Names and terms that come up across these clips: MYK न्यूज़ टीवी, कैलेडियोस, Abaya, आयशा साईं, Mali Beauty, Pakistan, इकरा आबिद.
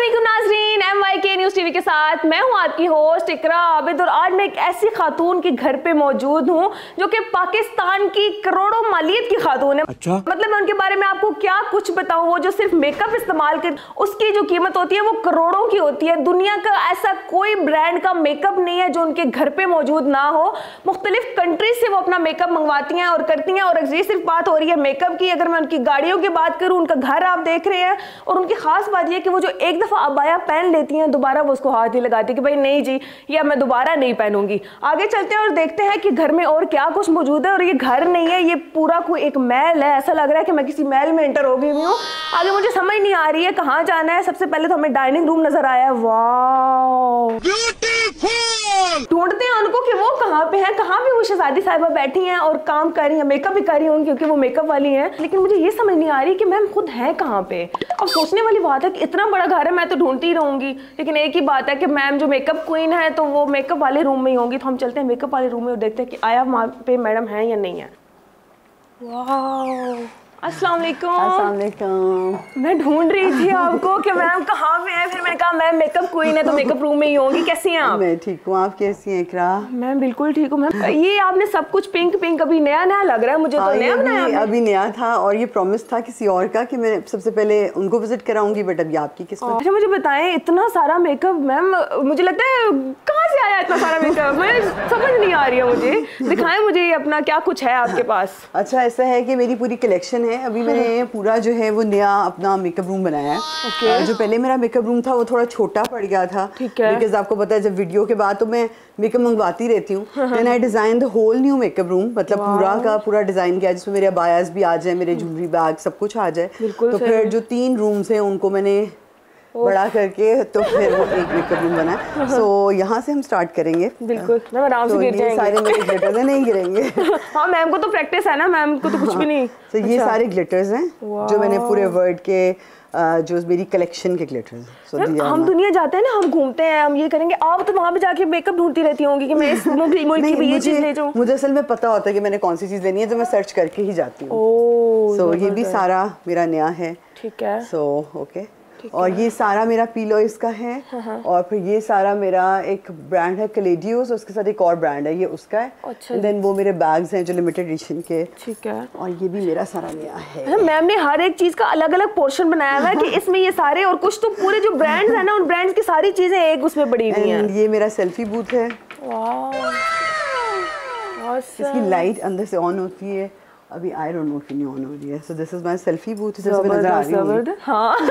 अस्सलामुअलैकुम नाज़रीन, MYK न्यूज़ टीवी के साथ मैं हूं आपकी होस्ट इकरा आबिद और आज मैं एक ऐसी खातून के घर पे मौजूद हूं जो कि पाकिस्तान की करोड़ों मालियत की खातून है। अच्छा? मतलब मैं उनके बारे में आपको क्या कुछ बताऊं, वो जो सिर्फ मेकअप इस्तेमाल कर उसकी जो कीमत होती है वो करोड़ों की होती है। दुनिया का ऐसा कोई ब्रांड का मेकअप नहीं है जो उनके घर पे मौजूद ना हो। मुख्तलिफ कंट्रीज से वो अपना मेकअप मंगवाती हैं और करती हैं। और ये सिर्फ बात हो रही है मेकअप की, अगर मैं उनकी गाड़ियों की बात करूँ, उनका घर आप देख रहे हैं और उनकी खास बात यह कि वो जो एक दफा अबाया पहन लेती हैं दोबारा वो उसको हाथ नहीं लगाती कि भाई नहीं जी ये मैं दोबारा नहीं पहनूंगी। आगे चलते हैं और देखते हैं कि घर में और क्या कुछ मौजूद है। और ये घर नहीं है, ये पूरा कोई एक महल है। ऐसा लग रहा है कि मैं किसी महल में एंटर हो गई हूँ। आगे मुझे समझ नहीं आ रही है कहाँ जाना है। सबसे पहले तो हमें डाइनिंग रूम नजर आया है। वाह, ढूंढते हैं उनको कि वो कहाँ पे हैं, कहाँ पे वो शहजादी साहिबा बैठी हैं और काम कर रही हैं, मेकअप भी कर रही होंगी क्योंकि वो मेकअप वाली हैं। लेकिन मुझे ये समझ नहीं आ रही कि मैम खुद हैं कहाँ पे। अब सोचने वाली बात है कि इतना बड़ा घर है मैं तो ढूंढती ही रहूंगी, लेकिन एक ही बात है कि मैम जो मेकअप क्वीन है तो वो मेकअप वाले रूम में ही होंगी। तो हम चलते हैं मेकअप वाले रूम में और देखते हैं कि आया वहाँ पे मैडम हैं या नहीं है। वाह, अस्सलामुअलैकुम। अस्सलामुअलैकुम। मैं ढूंढ रही थी आपको कि मैम कहाँ पे हैं, फिर मैंने कहा मैम मेकअप क्वीन है तो मेकअप रूम में ही होंगी। कैसी हैं आप? मैं ठीक हूँ, आप कैसी हैं इकरा? मैं बिल्कुल ठीक हूँ। मैम ये आपने सब कुछ पिंक पिंक अभी नया नया लग रहा है मुझे, तो नया बनाया? अभी नया था और ये प्रॉमिस था किसी और का कि मैं सबसे पहले उनको विजिट कराऊंगी, बट अभी आपकी किस्मत। अच्छा मुझे बताएं, इतना सारा मेकअप मैम मुझे लगता है कहाँ से आया इतना सारा मेकअप, मैं समझ नहीं आ रही है। मुझे दिखाएं मुझे अपना क्या कुछ है आपके पास। अच्छा ऐसा है कि मेरी पूरी कलेक्शन है। अभी मैंने पूरा जो है वो नया अपना मेकअप रूम बनाया है। okay. जो पहले मेरा मेकअप रूम था वो थोड़ा छोटा पड़ गया था बिकॉज आपको पता है जब वीडियो के बाद तो मैं मेकअप मंगवाती रहती हूँ। Then I design the whole new makeup room, मतलब पूरा का पूरा डिजाइन किया जिसमें मेरे अबायास भी आ जाए, मेरे ज्वेलरी बैग सब कुछ आ जाए। तो फिर जो 3 रूम्स हैं उनको मैंने बड़ा करके तो फिर वो एक मेकअप रूम बना। सो यहाँ से हम स्टार्ट करेंगे। बिल्कुल मैम आराम से गिर जाएंगे। सारे मेरे ग्लिटर्स हैं, नहीं गिरेंगे। हाँ मैम को तो प्रैक्टिस है ना, मैम को तो कुछ भी नहीं। तो ये सारे ग्लिटर्स हैं जो मैंने पूरे वर्ल्ड के जो मेरी कलेक्शन के ग्लिटर्स। हम दुनिया जाते हैं ना, हम घूमते हैं, हम ये करेंगे। आप तो वहाँ पे जाके मेकअप ढूंढती रहती होंगी कि मैं इस मुल्क की ये चीज़ ले जाऊँ। मुझे असल में पता होता है कि मैंने कौन सी चीज़ लेनी है तो मैं सर्च करके ही जाती हूँ। सो ये भी सारा मेरा नया है। ठीक है। सो ओके, और ये सारा मेरा पीलो इसका है। हाँ। और फिर ये सारा मेरा एक ब्रांड है कैलेडियोस, उसके साथ एक और ब्रांड है ये उसका है। अच्छा। देन वो मेरे बैग्स हैं जो लिमिटेड एडिशन के। ठीक है। और ये भी मेरा सारा नया है। मैम ने हर एक चीज का अलग अलग पोर्शन बनाया हुआ है कि इसमें ये सारे और कुछ तो पूरे जो ब्रांड्स हैं ना उन ब्रांड्स की सारी चीजें एक उसमें पड़ी हुई हैं। ये मेरा सेल्फी बूथ है। इसकी लाइट अंदर से ऑन होती है, अभी आई डोंट नो कि नहीं ऑन हो रही है। So this is my selfie booth. नजर आ रही है? हाँ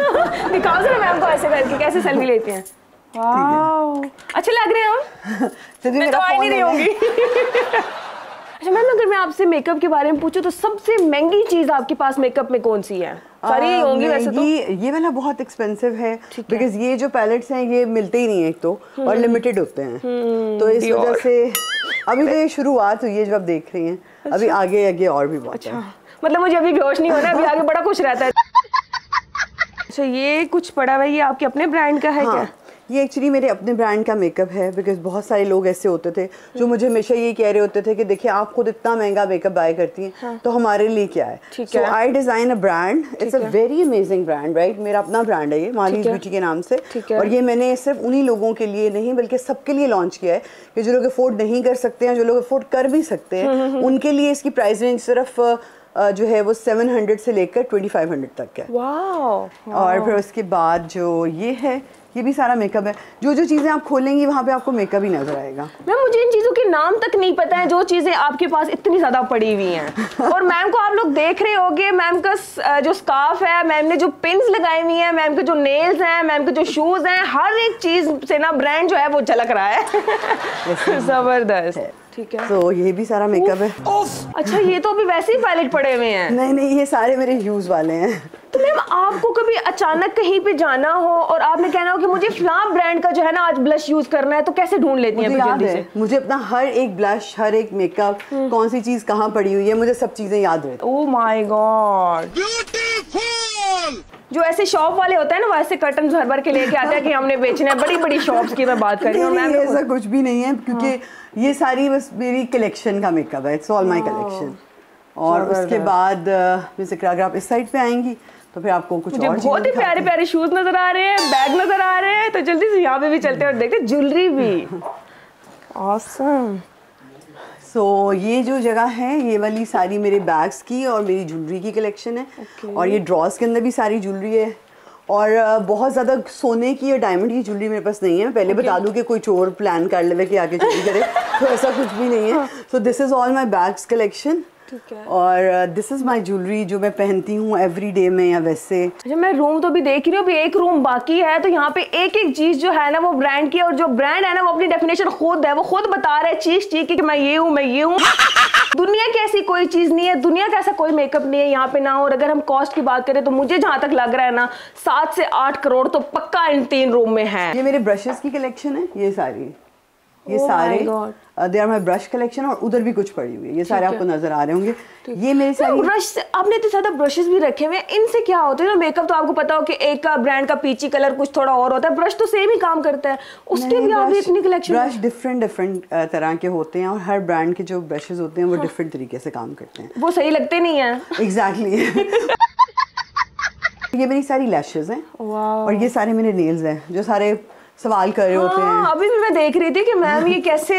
दिखाओ जरा मैम को ऐसे करके कैसे सेल्फी लेते हैं। वाओ अच्छे लग रहे हैं। तो मैं तो आई नहीं होंगी। अच्छा मैम अगर मैं आपसे मेकअप के बारे में पूछूं तो सबसे महंगी चीज़ आपके पास मेकअप में कौन सी है? सारी होंगी वैसे तो। ये वाला बहुत एक्सपेंसिव है बिकॉज ये जो पैलेट्स हैं ये मिलते ही नहीं है एक तो, और लिमिटेड होते हैं तो इस वजह से अभी तो ये शुरुआत हुई है जो आप देख रही हैं। अच्छा। अभी आगे आगे और भी बहुत। अच्छा। मतलब मुझे अभी बेहोश नहीं होना, अभी आगे बड़ा कुछ रहता है। अच्छा ये कुछ पड़ा हुआ है, ये आपके अपने ब्रांड का है क्या? ये एक्चुअली मेरे अपने ब्रांड का मेकअप है बिकॉज बहुत सारे लोग ऐसे होते थे जो मुझे हमेशा ये कह रहे होते थे कि देखिए आप खुद इतना महंगा मेकअप बाय करती हैं। हाँ। तो हमारे लिए क्या है। So I design a brand, it's a very amazing brand right. मेरा अपना ब्रांड है ये, माली ब्यूटी के नाम से। और ये मैंने सिर्फ उन्हीं लोगों के लिए नहीं बल्कि सबके लिए लॉन्च किया है कि जो लोग अफोर्ड नहीं कर सकते हैं, जो लोग अफोर्ड कर भी सकते हैं उनके लिए इसकी प्राइस रेंज सिर्फ जो है वो 700 से लेकर 2500 तक है। और फिर उसके बाद जो ये है ये भी सारा मेकअप है। जो जो चीज़ें आप खोलेंगी वहाँ पे आपको मेकअप ही नजर आएगा। मैम मुझे इन चीज़ों के नाम तक नहीं पता है जो चीज़ें आपके पास इतनी ज़्यादा पड़ी हुई हैं। और मैम को आप लोग देख रहे होंगे, मैम का जो स्कार्फ है, मैम ने जो पिन्स लगाई हुई हैं, मैम के जो नेल्स हैं, मैम के जो शूज़ हैं, हर एक चीज़ से ना ब्रांड जो है वो झलक रहा है। ज़बरदस्त। ठीक है। तो ये भी सारा मेकअप है। अच्छा ये तो अभी वैसे ही पैलेट पड़े हुए हैं। नहीं नहीं ये सारे मेरे यूज़ वाले हैं। तो मैम आपको कभी अचानक कहीं पे जाना हो और आपने कहना हो कि मुझे फ्लाम ब्रांड का जो है ना आज ब्लश यूज करना है, तो कैसे ढूंढ लेती हैं? याद है मुझे अपना हर एक ब्लश, हर एक मेकअप, कौन सी चीज कहाँ पड़ी हुई है, मुझे सब चीजें याद रहती है। Oh my god. जो ऐसे शॉप वाले होते हैं ना वैसे कर्टन भर भर के लेके आते हैं कि हमने बेचने हैं, बड़ी बड़ी शॉप्स की मैं बात कर रही हूँ। मैम ऐसा कुछ भी नहीं है क्योंकि ये सारी बस मेरी कलेक्शन का मेकअप है। It's all my collection. और उसके बाद मिस इकरा आप इस साइड पे आएंगी तो फिर आपको कुछ और बहुत ही प्यारे प्यारे शूज नजर आ रहे हैं, बैग नजर आ रहे हैं, तो जल्दी से यहाँ पे भी चलते हैं और देखते हैं ज्वेलरी भी। ऑसम। सो ये जो जगह है ये वाली सारी मेरे बैग्स की और मेरी ज्वेलरी की कलेक्शन है और ये ड्रॉस के अंदर भी सारी ज्वेलरी है और बहुत ज़्यादा सोने की या डायमंड की ज्वेलरी मेरे पास नहीं है। मैं पहले बता दूं कि कोई चोर प्लान कर ले कि आके चोरी करे तो ऐसा कुछ भी नहीं है। So this is all my bags collection और दिस इज माई ज्वेलरी जो मैं पहनती हूँ एवरी डे में या वैसे। अच्छा मैं रूम तो भी देख रही हूँ, अभी एक रूम बाकी है, तो यहाँ पे एक एक चीज जो है ना वो ब्रांड की है और जो ब्रांड है ना वो अपनी डेफिनेशन खुद है, वो खुद बता रहा है चीज कि मैं ये हूँ, मैं ये हूँ। दुनिया की ऐसी कोई चीज़ नहीं है, दुनिया का ऐसा कोई मेकअप नहीं है यहाँ पे ना। और अगर हम कॉस्ट की बात करें तो मुझे जहाँ तक लग रहा है ना 7 से 8 करोड़ तो पक्का इन 3 रूम में है। ये मेरे ब्रशेस की कलेक्शन है, ये सारी ये सारे they are my brush collection और उधर भी कुछ पड़ी हुई है, ये सारे आपको नजर आ रहे होंगे। ये मेरे सारे ब्रश, आपने तो ज्यादा ब्रशेस भी रखे हुए हैं, इनसे क्या होता है ना, मेकअप तो आपको पता हो कि एक का ब्रांड का पीची कलर कुछ थोड़ा और होता है, ब्रश तो सेम ही काम करता है, उसके भी आप इतनी कलेक्शन। ब्रश डिफरेंट तरह के होते हैं और हर ब्रांड के जो ब्रशेज होते हैं वो डिफरेंट तरीके से काम करते हैं, वो सही लगते नहीं है। एग्जैक्टली। ये मेरी सारी लैशेज हैं और ये सारे मेरे नेल्स हैं जो सारे सवाल कर रहे होते हैं। अभी भी मैं देख रही थी कि मैम ये कैसे,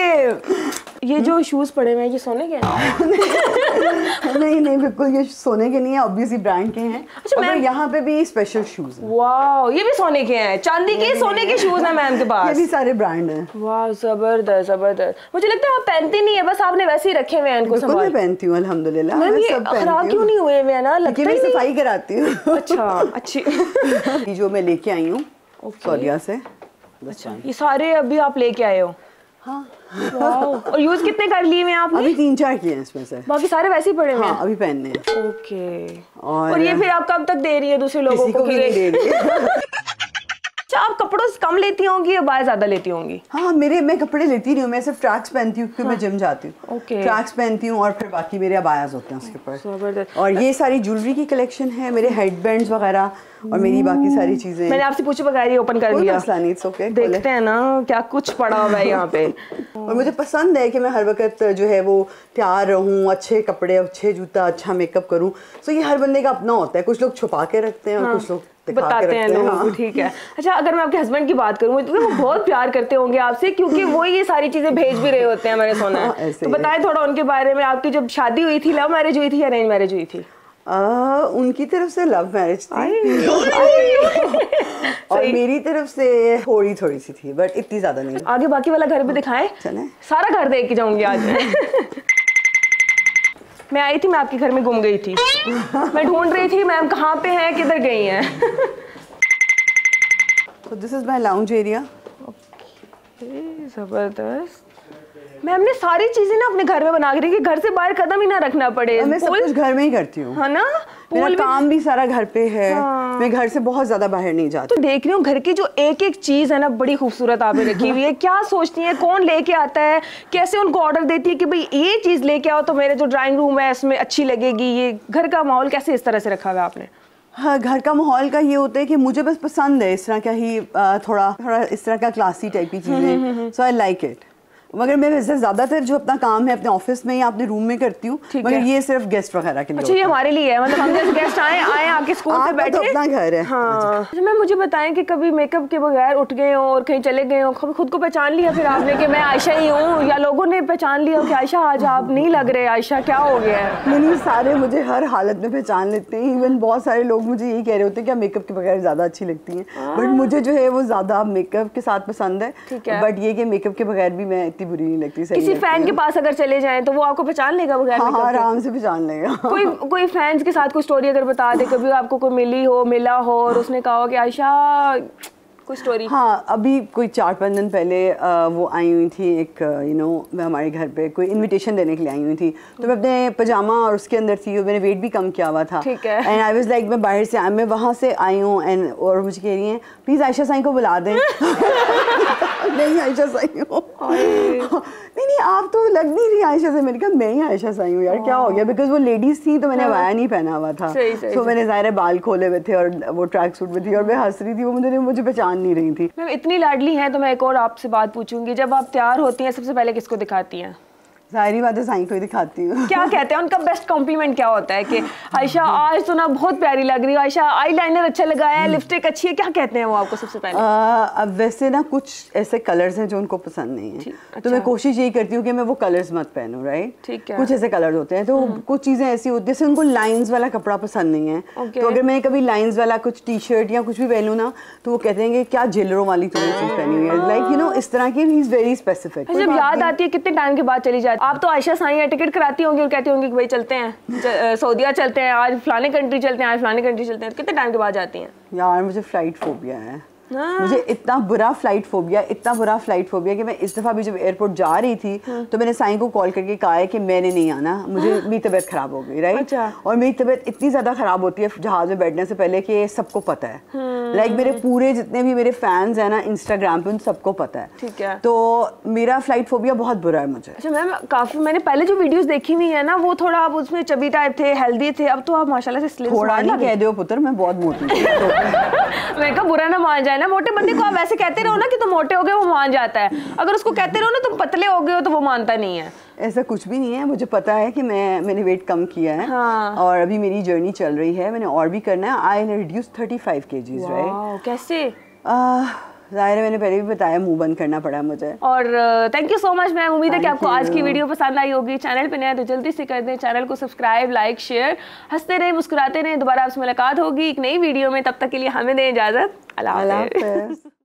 ये जो शूज पड़े हुए हैं ये सोने के हैं? नहीं नहीं बिल्कुल, ये सोने के नहीं है, ऑब्वियसली ब्रांड के हैं। अच्छा मैम यहाँ पे भी स्पेशल शूज हैं। वाह, ये भी सोने के हैं, चांदी के सोने के शूज हैं मैम के पास। ये भी सारे ब्रांड हैं। वाह जबरदस्त जबरदस्त। मुझे लगता है आप पहनती नहीं है, बस आपने वैसे ही रखे हुए हैं इनको। बिल्कुल मैं पहनती हूँ अल्हम्दुलिल्लाह। मैम ये खराब क्यों नहीं हुए हुए हैं ना? लगता है सफाई कराती हूँ। अच्छा अच्छी जो मैं लेके आई हूँ सौदिया से। अच्छा ये सारे अभी आप लेके आए हो? हाँ। और यूज कितने कर लिए हैं आपने? अभी 3-4 किए हैं इसमें से, बाकी सारे वैसे ही पड़े हैं। हाँ, अभी पहनने हैं। ओके। और ये फिर आप कब तक दे रही है दूसरे लोगों को? किसी को भी नहीं दे रही। अच्छा आप कपड़ों से कम लेती होंगी या बाय ज्यादा लेती होंगी? हाँ मेरे, मैं कपड़े लेती नहीं हूँ, मैं सिर्फ ट्रैक्स पहनती हूँ क्योंकि मैं जिम जाती हूँ। ट्रैक्स पहनती हूँ और फिर बाकी मेरे अबायाज होते हैं उसके ऊपर। और ये सारी ज्वेलरी की कलेक्शन है, मेरे हेडबैंड्स वगैरह और मेरी बाकी सारी चीजें। मैंने आपसे पूछे बगैर ही ओपन कर लिया। देखते हैं ना क्या कुछ पड़ा हुआ है यहाँ पे। और मुझे पसंद है कि मैं हर वक्त जो है वो तैयार रहूँ, अच्छे कपड़े, अच्छे जूता, अच्छा मेकअप करूँ। सो ये हर बंदे का अपना होता है, कुछ लोग छुपा के रखते हैं और कुछ लोग बताते हैं लोगों को। ठीक है। अच्छा अगर मैं आपके हस्बैंड की बात करूँ तो वो बहुत प्यार करते होंगे आपसे क्योंकि वो ये सारी चीजें भेज भी रहे होते हैं हमारे सोना। तो बताएं थोड़ा उनके बारे में, आपकी जब शादी हुई थी लव मैरिज हुई थी या अरेंज मैरिज हुई थी? उनकी तरफ से लव मैरिज थी। और मेरी तरफ से थोड़ी थोड़ी सी थी बट इतनी ज्यादा नहीं। आगे बाकी वाला घर भी दिखाएं, चलें सारा घर देख के जाऊंगी आज। मैं आई थी, मैं आपके घर में घूम गई थी, मैं ढूंढ रही थी मैम कहाँ पे हैं, किधर गई हैं। तो this is my lounge area. जबरदस्त। मैम ने सारी चीजें ना अपने घर में बना के रखी, घर से बाहर कदम ही ना रखना पड़े। मैं सब कुछ घर में ही करती हूँ, है ना? मेरा काम भी सारा घर पे है। हाँ। मैं घर से बहुत ज्यादा बाहर नहीं जाती। तो देख रही हूँ घर की जो एक एक चीज है ना बड़ी खूबसूरत आपने रखी हुई है। क्या सोचती है कौन लेके आता है, कैसे उनको ऑर्डर देती है कि भाई ये चीज लेके आओ तो मेरे जो ड्राइंग रूम है इसमें अच्छी लगेगी? ये घर का माहौल कैसे इस तरह से रखा हुआ आपने? हाँ घर का माहौल का ये होता है कि मुझे बस पसंद है इस तरह का ही, थोड़ा इस तरह का क्लासी टाइप की चीजें। So I like it. मगर मैं वैसे ज्यादातर जो अपना काम है अपने ऑफिस में या अपने रूम में करती हूँ, मगर ये सिर्फ गेस्ट वगैरह के लिए। अच्छा ये हमारे लिए है, मतलब हम जैसे गेस्ट आए आपके स्कूल पे बैठे, तो अपना घर है। हाँ। अच्छा मैम मुझे बताएं कि कभी मेकअप के बगैर उठ गए हो और कहीं चले गए हो, कभी खुद को पहचान लिया फिर आपने कि मैं आयशा ही हूँ, या लोगों ने पहचान लिया कि आयशा आज आप नहीं लग रहे, आयशा क्या हो गया है? नहीं सारे मुझे हर हालत में पहचान लेते हैं, इवन बहुत सारे लोग मुझे यही कह रहे होते हैं कि आप मेकअप के बगैर ज्यादा अच्छी लगती हैं, बट मुझे जो है वो ज्यादा मेकअप के साथ पसंद है। बट ये कि मेकअप के बगैर भी मैं बुरी नहीं लगती। किसी फैन के पास अगर चले जाएं तो वो आपको पहचान लेगा बगैर? हाँ, आराम से पहचान लेगा। कोई फैंस के साथ कोई स्टोरी अगर बता दे, कभी आपको कोई मिली हो, मिला हो और उसने कहा हो कि आयशा कोई स्टोरी? हाँ अभी कोई 4-5 दिन पहले वो आई हुई थी एक, यू नो मैं हमारे घर पे कोई इन्विटेशन देने के लिए आई हुई थी, तो मैं अपने पजामा और उसके अंदर थी और मैंने वेट भी कम किया हुआ था। ठीक है। एंड आई वाज लाइक मैं बाहर से आई, मैं वहाँ से आई हूँ एंड और मुझे कह रही हैं प्लीज़ आयशा साईं को बुला दें। नहीं आयशा साईं हो, नहीं आप तो लग नहीं रही आयशा से। मैंने कहा मैं ही आयशा साईं हूँ यार, क्या हो गया? बिकॉज वो लेडीज़ थी तो मैंने वाया नहीं पहना हुआ था, तो मैंने ज़ाहिर बाल खोले हुए थे और वो ट्रैक सूट में थी और मैं हंस रही थी, वो मुझे पहचान नहीं रही थी। मैम इतनी लाडली हैं तो मैं एक और आपसे बात पूछूंगी, जब आप तैयार होती हैं सबसे पहले किसको दिखाती हैं? ज़ाहिरी बात है साईं को ही दिखाती हूँ। क्या कहते हैं उनका बेस्ट कॉम्प्लीमेंट क्या होता है कि आयशा आज तो ना बहुत प्यारी लग रही हो, आयशा आईलाइनर अच्छा लगाया है, लिपस्टिक अच्छी है, क्या कहते हैं वो आपको सबसे पहले? अब वैसे ना कुछ ऐसे कलर्स हैं जो उनको पसंद नहीं है, अच्छा। तो मैं कोशिश यही करती हूँ कि मैं वो कलर्स मत पहनूँ, राइट? ठीक है। कुछ ऐसे कलर होते हैं तो कुछ चीज़ें ऐसी होती है जैसे उनको लाइन्स वाला कपड़ा पसंद नहीं है, तो अगर मैं कभी लाइन्स वाला कुछ टी शर्ट या कुछ भी पहनूँ ना तो वो कहते हैं कि क्या झिलरों वाली चीज़ पहनी हुई है, लाइक यू नो इस तरह की। He is very specific. जब याद आती है कितने टाइम के बाद चली जाती है? आप तो आयशा साईं टिकट कराती होंगी और कहती होंगी कि भाई चलते हैं सऊदीया, चलते हैं आज फलाने कंट्री, चलते हैं आज फलाने कंट्री, चलते हैं। कितने टाइम के बाद जाती हैं? यार मुझे फ्लाइट फोबिया है, मुझे इतना बुरा फ्लाइट फोबिया, इतना बुरा फ्लाइट फोबिया कि मैं इस दफ़ा भी जब एयरपोर्ट जा रही थी तो मैंने साईं को कॉल करके कहा है कि मैंने नहीं आना, मुझे मेरी तबीयत ख़राब हो गई, राइट? अच्छा। और मेरी तबीयत इतनी ज़्यादा ख़राब होती है जहाज़ में बैठने से पहले कि सबको पता है, लाइक मेरे पूरे जितने भी मेरे फैंस हैं ना इंस्टाग्राम पर उन सबको पता है, ठीक है? तो मेरा फ्लाइट फोबिया बहुत बुरा है मुझे। अच्छा मैम, काफ़ी मैंने पहले जो वीडियोज़ देखी हुई है ना वो थोड़ा आप उसमें चबी टाइप थे, हेल्दी थे, अब तो आप माशाल्लाह से थोड़ा नहीं कह दो पुत्र, मैं बहुत मोटी मैं कहा बुरा ना मान जाए ना, मोटे बंदे को आप ऐसे कहते रहो ना कि तुम मोटे हो गए वो मान जाता है, अगर उसको कहते रहो ना तुम पतले हो गए हो तो वो मानता नहीं है। ऐसा कुछ भी नहीं है, मुझे पता है कि मैंने वेट कम किया है, हाँ। और अभी मेरी जर्नी चल रही है, मैंने और भी करना है। I have reduced 35 kgs, right? कैसे? ज़ाहिर है मैंने पहले भी बताया मुंह बंद करना पड़ा मुझे। और thank you so much ma'am, उम्मीद है कि आपको आज की वीडियो पसंद आई होगी। चैनल पे नया तो जल्दी से कर दें चैनल को सब्सक्राइब, लाइक, शेयर। हंसते रहे, मुस्कुराते रहे, दोबारा आपसे मुलाकात होगी एक नई वीडियो में, तब तक के लिए हमें दें इजाज़त। अल्लाह हाफ़िज़।